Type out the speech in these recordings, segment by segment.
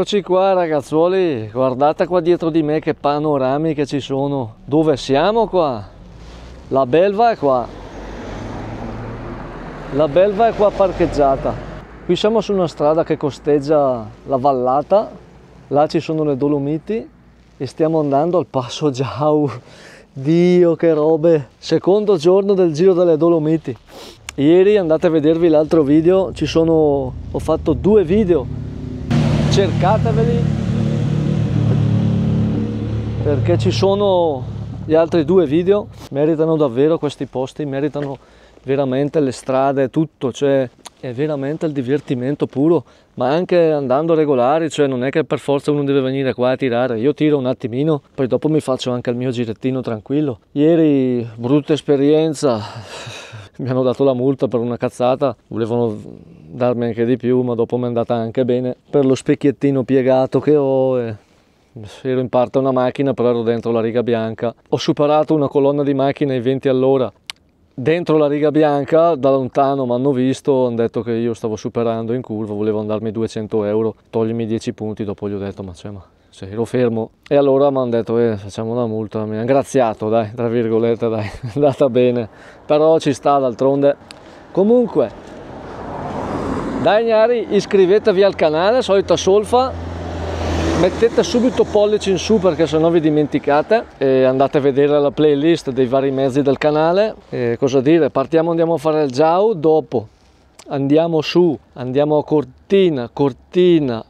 Eccoci qua ragazzuoli, guardate qua dietro di me che panorami che ci sono. Dove siamo qua? La belva è qua. La belva è qua parcheggiata. Qui siamo su una strada che costeggia la vallata. Là ci sono le Dolomiti e stiamo andando al Passo Giau. Dio che robe! Secondo giorno del giro delle Dolomiti. Ieri andate a vedervi l'altro video, ho fatto 2 video. Cercateveli perché ci sono gli altri 2 video. Meritano davvero questi posti, meritano veramente le strade, tutto, cioè è veramente il divertimento puro, ma anche andando regolari, cioè non è che per forza uno deve venire qua a tirare. Io tiro un attimino, poi dopo mi faccio anche il mio girettino tranquillo. Ieri brutta esperienza, mi hanno dato la multa per una cazzata, volevano darmi anche di più, ma dopo mi è andata anche bene per lo specchiettino piegato che ho. Ero in parte una macchina, però ero dentro la riga bianca, ho superato una colonna di macchine ai 20 all'ora dentro la riga bianca. Da lontano mi hanno visto, hanno detto che io stavo superando in curva, volevano darmi 200 euro, toglimi 10 punti. Dopo gli ho detto ma ero fermo, e allora mi hanno detto facciamo una multa. Mi hanno graziato, dai, tra virgolette, dai, è andata bene, però ci sta, d'altronde. Comunque dai gnari, iscrivetevi al canale, solita solfa, mettete subito pollice in su perché sennò vi dimenticate, e andate a vedere la playlist dei vari mezzi del canale. E cosa dire, partiamo, andiamo a fare il Giau, dopo andiamo su, andiamo a Cortina,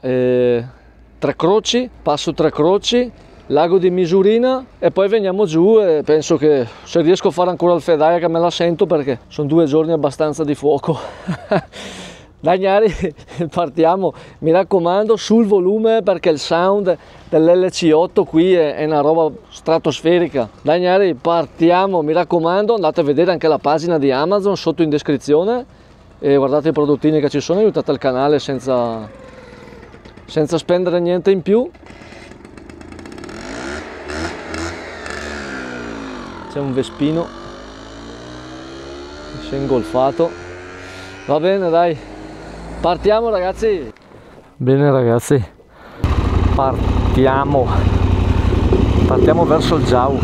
Tre Croci, passo Tre Croci, Lago di Misurina, e poi veniamo giù, e penso che se riesco a fare ancora il Fedaia che me la sento, perché sono 2 giorni abbastanza di fuoco. Dai gnari, partiamo, mi raccomando, sul volume perché il sound dell'LC8 qui è una roba stratosferica. Dai gnari, partiamo, mi raccomando, andate a vedere anche la pagina di Amazon sotto in descrizione e guardate i prodottini che ci sono, aiutate il canale senza spendere niente in più. C'è un vespino che si è ingolfato, va bene dai. Partiamo ragazzi! Bene ragazzi, partiamo! Partiamo verso il Giau.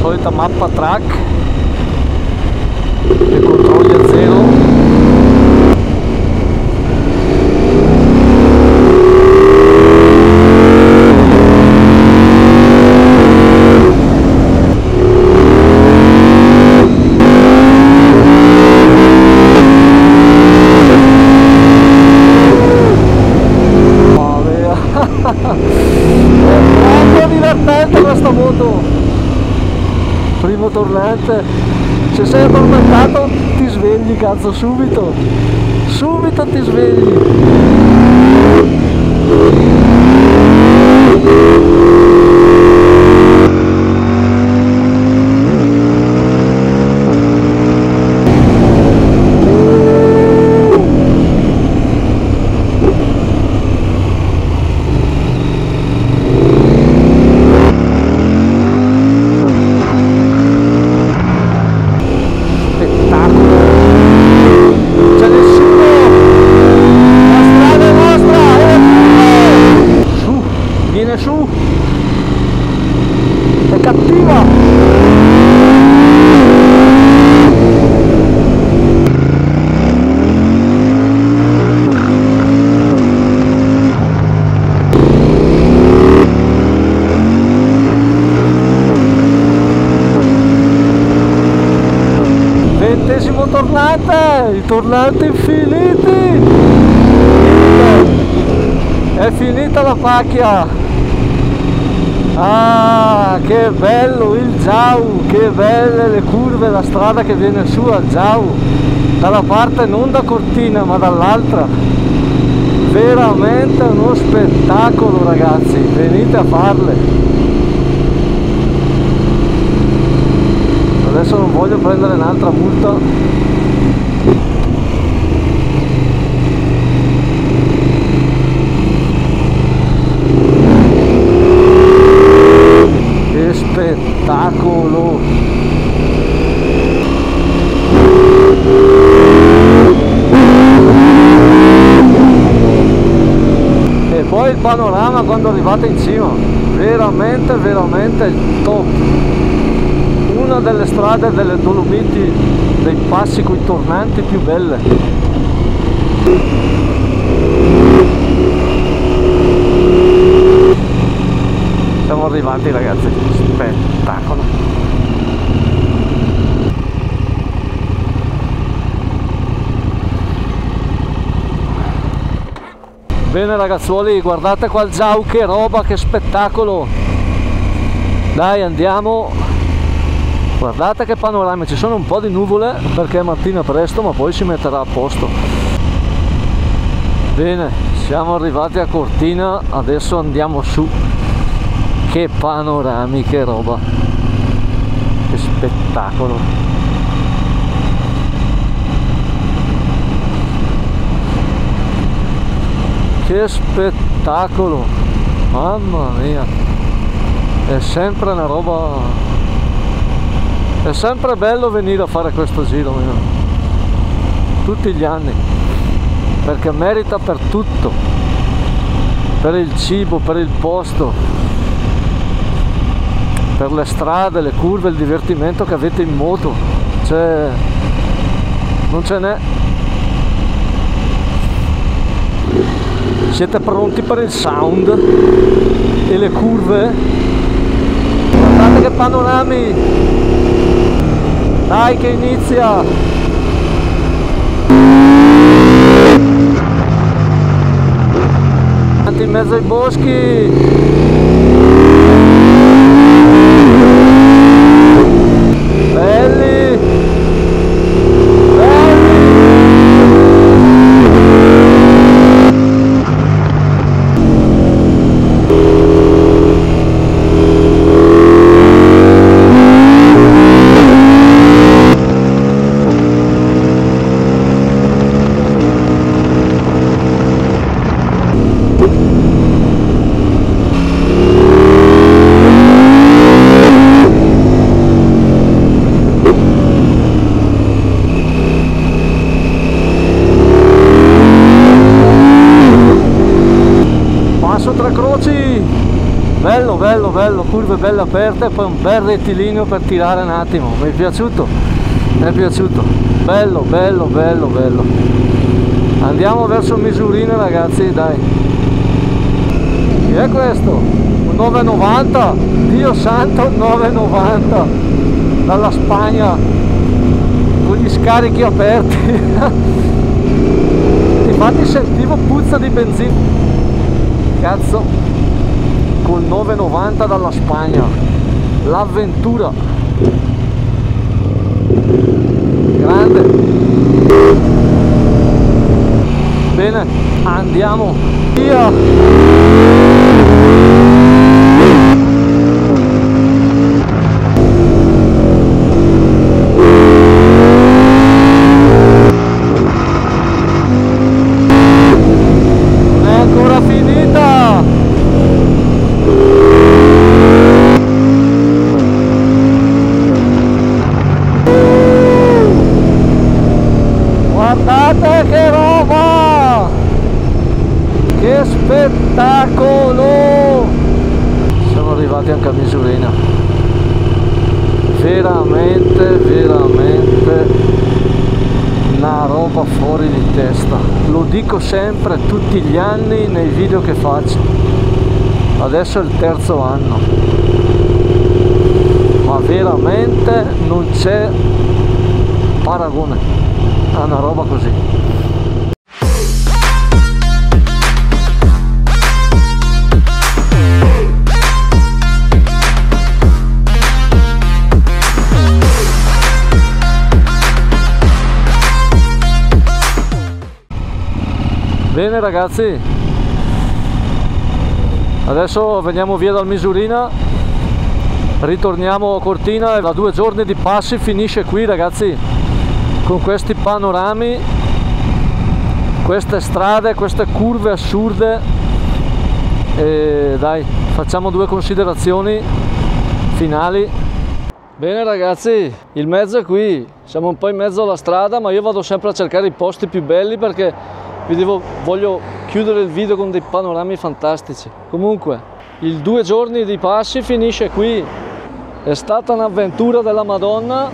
Solita mappa track e controlli a zero. Se sei addormentato ti svegli, cazzo, subito ti svegli. Tornate infiniti, è finita la pacchia. Ah, che bello il Giau, che belle le curve, la strada che viene su al Giau dalla parte non da Cortina ma dall'altra. Veramente uno spettacolo ragazzi, venite a farle. Adesso non voglio prendere un'altra multa. Spettacolo! panorama quando arrivate in cima, veramente veramente top, una delle strade delle Dolomiti, dei passi coi tornanti più belle. Siamo arrivati ragazzi, spettacolo! Bene ragazzuoli, guardate qua il Giau, che roba, che spettacolo! Dai, andiamo! Guardate che panorami, ci sono un po' di nuvole perché è mattina presto, ma poi si metterà a posto. Bene, siamo arrivati a Cortina, adesso andiamo su. Che panorami, che roba, che spettacolo. Che spettacolo, mamma mia, è sempre una roba, è sempre bello venire a fare questo giro, tutti gli anni, perché merita per tutto, per il cibo, per il posto, per le strade, le curve, il divertimento che avete in moto, cioè non ce n'è. Siete pronti per il sound e le curve? Guardate che panorami! Dai che inizia! In mezzo ai boschi! Tre Croci, bello bello bello, curve belle aperte, poi un bel rettilineo per tirare un attimo. Mi è piaciuto, mi è piaciuto, bello bello bello bello. Andiamo verso Misurina ragazzi, dai. Che è questo? Un 9,90, Dio santo, 9,90 dalla Spagna con gli scarichi aperti. Infatti sentivo puzza di benzina, cazzo, col 9,90 dalla Spagna, l'avventura grande. Bene, andiamo via. Guardate che roba! Che spettacolo! Siamo arrivati anche a Misurina. Veramente, veramente una roba fuori di testa. Lo dico sempre, tutti gli anni, nei video che faccio. Adesso è il terzo anno. Ma veramente non c'è paragone. È una roba così. Bene ragazzi, adesso veniamo via dal Misurina, ritorniamo a Cortina e da 2 giorni di passi finisce qui ragazzi, con questi panorami, queste strade, queste curve assurde. E dai, facciamo 2 considerazioni finali. Bene ragazzi, il mezzo è qui, siamo un po' in mezzo alla strada, ma io vado sempre a cercare i posti più belli perché voglio chiudere il video con dei panorami fantastici. Comunque, il 2 giorni di passi finisce qui. È stata un'avventura della Madonna.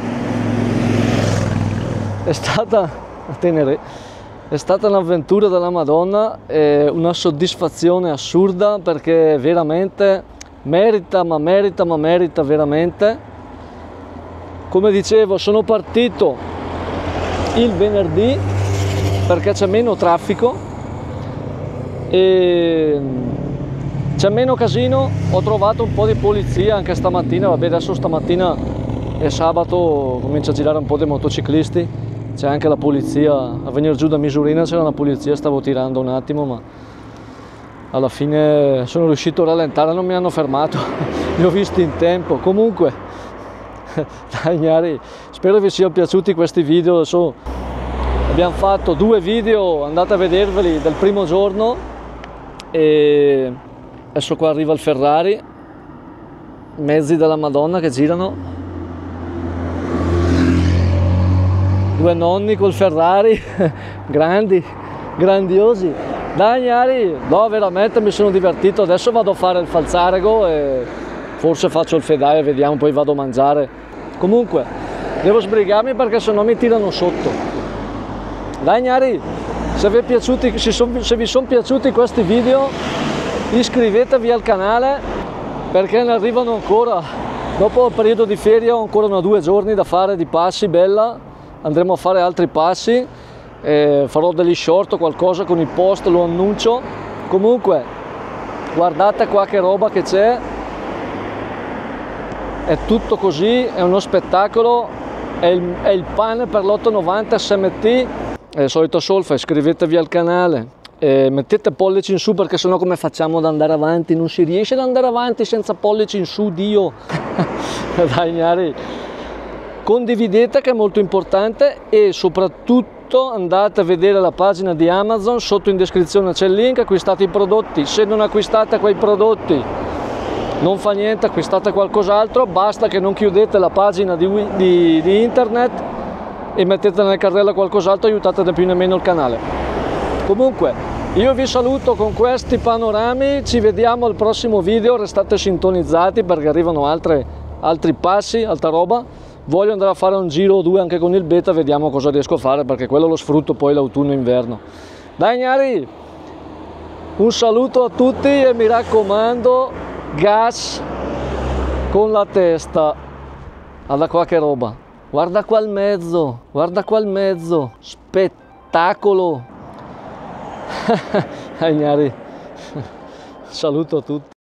È stata un'avventura della Madonna e una soddisfazione assurda, perché veramente merita, ma merita veramente. Come dicevo, sono partito il venerdì perché c'è meno traffico e c'è meno casino. Ho trovato un po' di polizia anche stamattina. Vabbè, adesso stamattina è sabato, comincia a girare un po' di motociclisti, c'è anche la polizia. A venire giù da Misurina c'era una polizia, stavo tirando un attimo, ma alla fine sono riuscito a rallentare, non mi hanno fermato, li ho visti in tempo. Comunque, dai gnari, spero vi siano piaciuti questi video. Adesso abbiamo fatto 2 video, andate a vederveli, del primo giorno. E adesso qua arriva il Ferrari, mezzi della Madonna che girano, 2 nonni col Ferrari, grandi, grandiosi. Dai gnari, no, veramente mi sono divertito. Adesso vado a fare il falzarego e forse faccio il Fedaia, vediamo, poi vado a mangiare. Comunque, devo sbrigarmi perché sennò mi tirano sotto. Dai gnari, se vi sono piaciuti questi video, iscrivetevi al canale, perché ne arrivano ancora. Dopo il periodo di ferie ho ancora 2 giorni da fare di passi, bella. Andremo a fare altri passi. Farò degli short o qualcosa con i post, lo annuncio. Comunque, guardate qua che roba che c'è, è tutto così, è uno spettacolo, è il pane per l'8,90 SMT. È solita solfa, iscrivetevi al canale, mettete pollici in su, perché sennò come facciamo ad andare avanti? Non si riesce ad andare avanti senza pollici in su, Dio. Dai gnari, condividete, che è molto importante, e soprattutto andate a vedere la pagina di Amazon, sotto in descrizione c'è il link, acquistate i prodotti. Se non acquistate quei prodotti non fa niente, acquistate qualcos'altro, basta che non chiudete la pagina di internet e mettete nel carrello qualcos'altro, aiutate né più né meno il canale. Comunque, io vi saluto con questi panorami, ci vediamo al prossimo video, restate sintonizzati perché arrivano altri passi, altra roba. Voglio andare a fare un giro o 2 anche con il beta, vediamo cosa riesco a fare, perché quello lo sfrutto poi l'autunno e inverno. Dai gnari, un saluto a tutti e mi raccomando, gas con la testa. Guarda qua che roba, guarda qua il mezzo, spettacolo. Dai gnari, saluto a tutti.